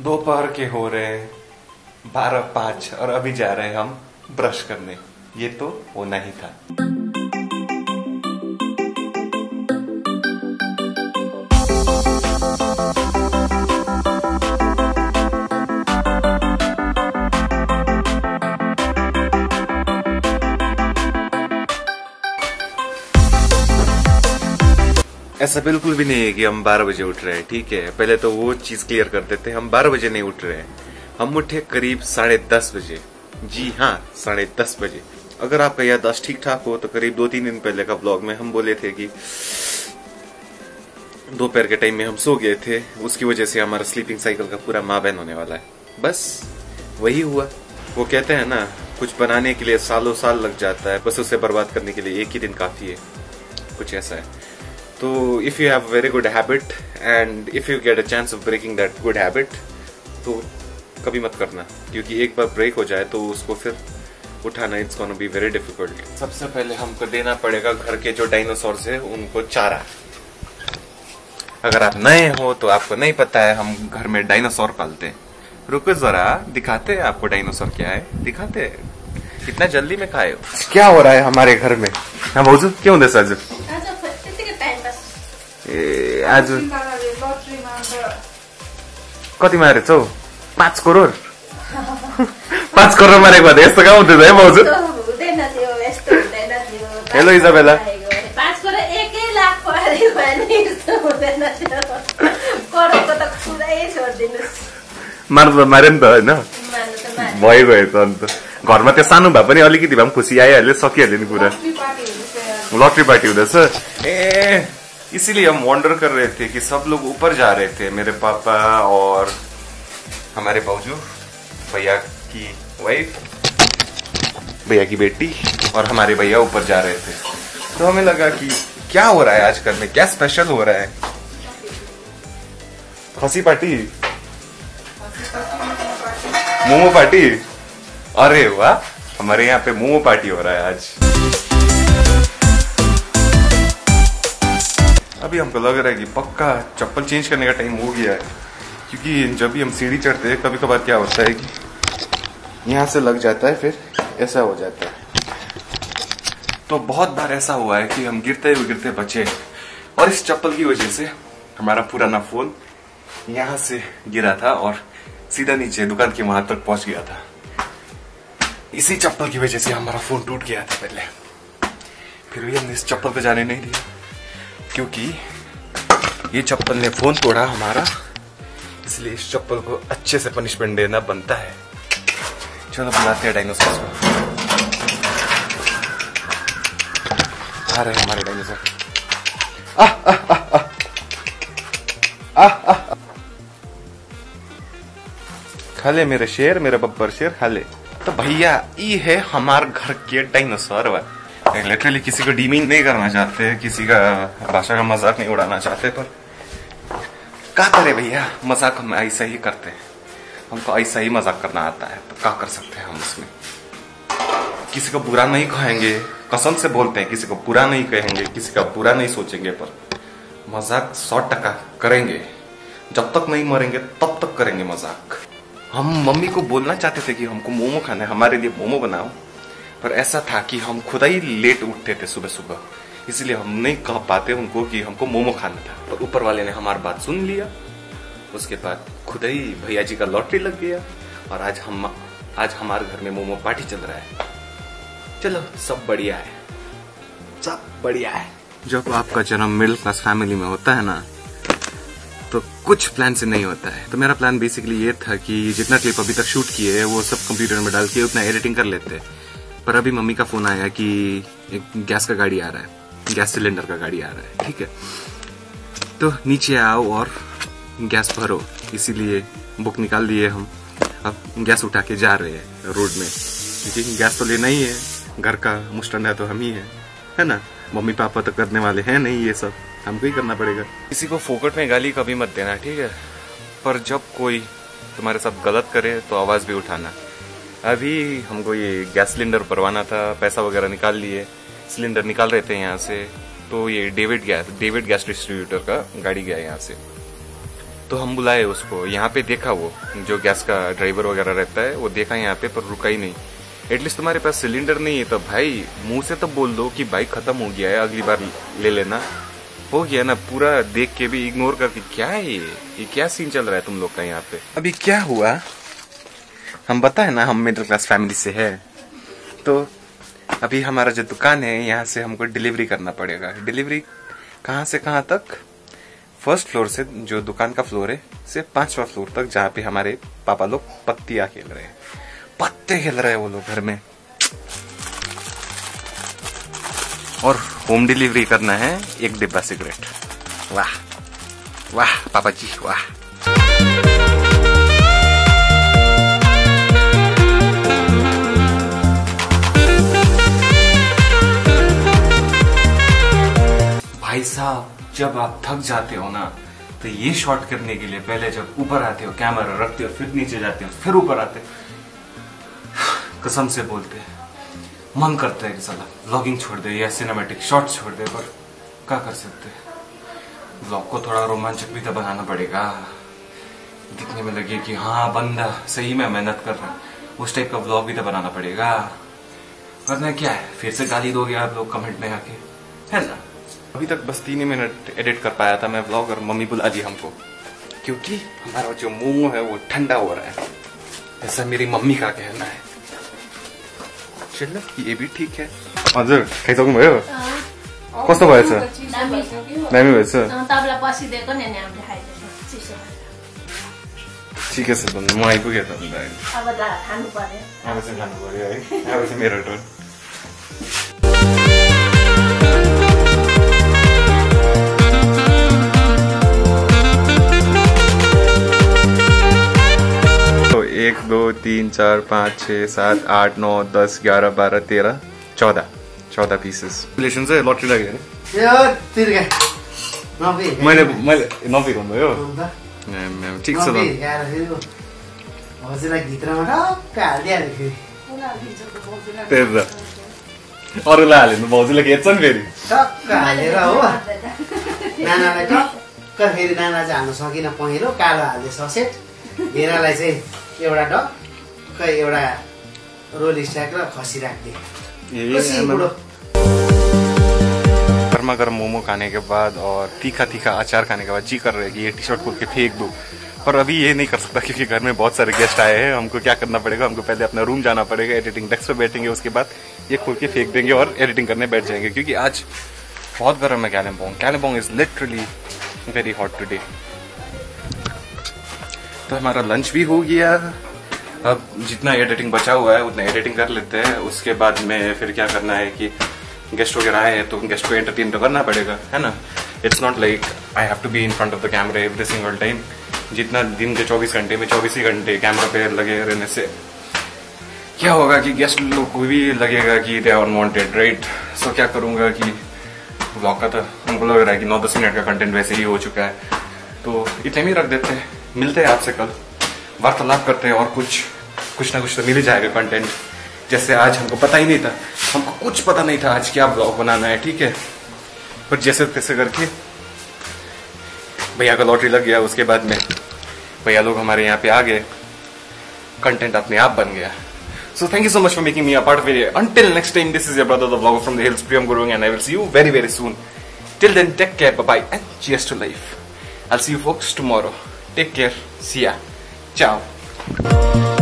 दोपहर के हो रहे हैं 12:05 और अभी जा रहे हैं हम ब्रश करने। ये तो होना ही था। ऐसा बिल्कुल भी नहीं है कि हम 12 बजे उठ रहे हैं, ठीक है। पहले तो वो चीज़ क्लियर कर देते हैं, हम 12 बजे नहीं उठ रहे हैं, हम उठे करीब 10:30 बजे। जी हाँ, 10:30 बजे। अगर आपका याददाश्त ठीक ठाक हो तो करीब 2-3 दिन पहले का ब्लॉग में हम बोले थे कि दोपहर के टाइम में हम सो गए थे, उसकी वजह से हमारा स्लीपिंग साइकिल का पूरा माँ बहन होने वाला है। बस वही हुआ। वो कहते हैं ना, कुछ बनाने के लिए सालों साल लग जाता है, बस उसे बर्बाद करने के लिए एक ही दिन काफी है। कुछ ऐसा है। तो if you have very good habit and if you get a chance of breaking that good habit तो कभी मत करना, क्योंकि एक बार ब्रेक हो जाए तो उसको फिर उठाना it's gonna be very difficult. सबसे पहले हमको देना पड़ेगा घर के जो डायनासोर्स हैं उनको चारा। अगर आप नए हो तो आपको नहीं पता है हम घर में डायनासोर पालते हैं। रुको जरा, दिखाते हैं आपको डायनासोर क्या है, दिखाते हैं। कितना जल्दी में खाए हो। क्या हो रहा है हमारे घर में? हाँ भाजू, क्यों दे साजू? आज कति मारेछ हौ? 5 करोड। 5 करोड मारेको भए यस्तो कहाँ हुँदैन है भाउजू। हेलो इजाबेला, 5 करोड $1 लाख परेको भने यस्तो हुँदैन थियो। करोडको त कुरै छोड्दिनुस्। मार्नु मारे नि त हैन, भइगयो त अन्त। घरमा त्यो सानो भए पनि अलिकति भए पनि खुसी आइहाल्यो, सकिहाल्यो नि कुरा। लटरी पार्टी हुँदैछ। ए इसीलिए हम वॉन्डर कर रहे थे कि सब लोग ऊपर जा रहे थे, मेरे पापा और हमारे भाउजू, भैया की वाइफ, भैया की बेटी और हमारे भैया ऊपर जा रहे थे। तो हमें लगा कि क्या हो रहा है आजकल में, क्या स्पेशल हो रहा है। खसी पार्टी, मोमो पार्टी, अरे वाह, हमारे यहाँ पे मोमो पार्टी हो रहा है आज। अभी हमको लग रहा है कि पक्का चप्पल चेंज करने का टाइम हो गया है, क्योंकि जब भी हम सीढ़ी चढ़ते हैं कभी कभार क्या होता है कि यहाँ से लग जाता है, फिर ऐसा हो जाता है। तो बहुत बार ऐसा हुआ है कि हम गिरते बचे और इस चप्पल की वजह से हमारा पुराना फोन यहाँ से गिरा था और सीधा नीचे दुकान के वहां तक पहुंच गया था। इसी चप्पल की वजह से हमारा फोन टूट गया था पहले, फिर भी हमने इस चप्पल पर जाने नहीं दिया, क्योंकि ये चप्पल ने फोन तोड़ा हमारा, इसलिए इस चप्पल को अच्छे से पनिशमेंट देना बनता है। चलो बुलाते हैं डायनासोर को। आ रहे हमारे डायनासोर। आह आह आह आह आह आह, खा ले मेरे शेर, मेरा बब्बर शेर खा ले। तो भैया ये है हमारे घर के डायनासोर। लिटरली किसी को डीमिंग नहीं करना चाहते, किसी का भाषा का मजाक नहीं उड़ाना चाहते, पर क्या करे भैया, मजाक हम ऐसा ही करते हैं, हमको ऐसा ही मजाक करना आता है, तो क्या कर सकते हैं हम उसमें। किसी को बुरा नहीं कहेंगे, कसम से बोलते हैं, किसी को बुरा नहीं कहेंगे, किसी का बुरा नहीं सोचेंगे, पर मजाक 100% करेंगे। जब तक नहीं मरेंगे तब तक करेंगे मजाक। हम मम्मी को बोलना चाहते थे कि हमको मोमो खाना है, हमारे लिए मोमो बनाओ, पर ऐसा था कि हम खुदा ही लेट उठते थे सुबह सुबह, इसलिए हम नहीं कह पाते उनको कि हमको मोमो खाना था। पर ऊपर वाले ने हमारी बात सुन लिया, उसके बाद खुदा ही भैया जी का लॉटरी लग गया और आज हमारे घर में मोमो पार्टी चल रहा है। चलो सब बढ़िया है, सब बढ़िया है। जब आपका जन्म मिडिल क्लास फैमिली में होता है ना, तो कुछ प्लान से नहीं होता है। तो मेरा प्लान बेसिकली ये था कि जितना क्लिप अभी तक शूट किए है वो सब कंप्यूटर में डाल के उतना एडिटिंग कर लेते हैं, पर अभी मम्मी का फोन आया कि एक गैस का गाड़ी आ रहा है, गैस सिलेंडर का गाड़ी आ रहा है, ठीक है, तो नीचे आओ और गैस भरो, इसीलिए बुक निकाल दिए हम। अब गैस उठा के जा रहे हैं रोड में, क्योंकि गैस तो लेना ही है, घर का मुस्टंडा तो हम ही है ना। मम्मी पापा तो करने वाले हैं नहीं, ये सब हमको ही करना पड़ेगा। किसी को फोकट में गाली कभी मत देना, ठीक है, पर जब कोई तुम्हारे साथ गलत करे तो आवाज़ भी उठाना। अभी हमको ये गैस सिलेंडर भरवाना था, पैसा वगैरह निकाल लिए, सिलेंडर निकाल रहे थे यहाँ से, तो ये डेविड गैस डिस्ट्रीब्यूटर का गाड़ी गया यहाँ से, तो हम बुलाए उसको, यहाँ पे देखा वो जो गैस का ड्राइवर वगैरह रहता है वो देखा यहाँ पे, पर रुका ही नहीं। एटलीस्ट तुम्हारे पास सिलेंडर नहीं है तब भाई मुंह से तब बोल दो कि बाइक खत्म हो गया है, अगली बार ले लेना। हो गया ना, पूरा देख के भी इग्नोर करके। क्या है ये क्या सीन चल रहा है तुम लोग का यहाँ पे? अभी क्या हुआ हम बताए ना, हम मिडिल क्लास फैमिली से है, तो अभी हमारा जो दुकान है यहाँ से हमको डिलीवरी करना पड़ेगा। डिलीवरी कहाँ से कहाँ तक? फर्स्ट फ्लोर से जो दुकान का फ्लोर है से 5वां फ्लोर तक, जहाँ पे हमारे पापा लोग पत्तियां खेल रहे हैं, पत्ते खेल रहे हैं वो लोग घर में, और होम डिलीवरी करना है 1 डिब्बा सिगरेट। वाह वाह पापा जी वाह। भाई साहब जब आप थक जाते हो ना तो ये शॉट करने के लिए पहले जब ऊपर आते हो कैमरा रखते हो, फिर नीचे जाते हो, फिर ऊपर आते हो, कसम से बोलते हैं मन करता है कि साला व्लॉगिंग छोड़ दे या सिनेमैटिक शॉट छोड़ दे, पर क्या कर सकते हैं, व्लॉग को थोड़ा रोमांचक भी तो बनाना पड़ेगा, दिखने में लगे कि हाँ बंदा सही में मेहनत कर रहा है, उस टाइप का व्लॉग भी तो बनाना पड़ेगा, वरना क्या है फिर से गाली दोगे आप लोग कमेंट में आके, है ना। अभी तक बस 3 ही मिनट एडिट कर पाया था मैं व्लॉग, और मम्मी बुला दी हमको क्योंकि हमारा जो मोमो है वो ठंडा हो रहा है, ऐसा मेरी मम्मी का कहना है। चलो ये भी ठीक है। हजुर खाइसक्नु भयो? कस्तो भएछ? नामी भएछ। तबला पछि दिएको नि हामीले खाइसक्यो। ठीक छ त म आइपुगे त। अब त खानु पर्यो। अब चाहिँ खानु पर्यो है। अब चाहिँ मेरो टर्न। तो 1 2 3 4 5 6 7 8 9 10 11 12 13 14 पीसेस। रिलेशन से लॉटरी लगे यार, तिर गए नौफी। मैले नौफी भन्नु हो म ठीक छ त यार, हजुरलाई भित्रमा टक्क हाल्दिया रे होला भित्रको बौजुला तेज अरुला हालेन बौजुला के हेर्छन् फेरि टक्क हालेर हो नानालाई टक्क फेरि नाना चाहिँ हाल्न सकिन, पहिरो कालो हाल्दे ससेट हेरालाई चाहिँ एउटा टक्क एउटा रोल स्ट्याक र खसी राखिदिए। गर्मा गर्म मोमो खाने के बाद और तीखा तीखा अचार खाने के बाद जी कर रहे कि ये टी शर्ट खोल के फेंक दो, पर अभी ये नहीं कर सकता क्योंकि घर में बहुत सारे गेस्ट आए हैं। हमको क्या करना पड़ेगा, हमको पहले अपना रूम जाना पड़ेगा, एडिटिंग डेस्क पर बैठेंगे, उसके बाद ये खोल के फेंक देंगे और एडिटिंग करने बैठ जाएंगे क्योंकि आज बहुत गर्म है Kalimpong. Kalimpong is literally very hot today. तो हमारा लंच भी हो गया, अब जितना एडिटिंग बचा हुआ है उतना एडिटिंग कर लेते हैं, उसके बाद में फिर क्या करना है कि गेस्ट वगैरह आए हैं तो गेस्ट को एंटरटेन तो करना पड़ेगा, है ना। It's not like I have to be in front of the camera every single time, जितना दिन के 24 घंटे में 24 ही घंटे कैमरा पे लगे रहने से क्या होगा कि गेस्ट लोग को भी लगेगा कि they are unwanted, right. So क्या करूँगा कि ब्लॉग का तो हमको लग रहा है कि 9-10 मिनट का कंटेंट वैसे ही हो चुका है, तो इतने में रख देते हैं। मिलते हैं आपसे कल, वार्तालाप करते हैं और कुछ ना कुछ तो मिल ही जाएगा कंटेंट। जैसे आज हमको पता ही नहीं था, हमको कुछ पता नहीं था आज क्या ब्लॉग बनाना है, ठीक है, पर जैसे तैसे करके भैया का लॉटरी लग गया, उसके बाद में भैया लोग हमारे यहाँ पे आ गए, कंटेंट अपने आप बन गया। So thank you so much for making me a part of it. Until next time, this is your brother the vlogger from the hills, Priyam Gurung, and I will see you very very soon. Till then take care, bye bye, and cheers to life. I will see you folks tomorrow. Take care. See ya. Ciao.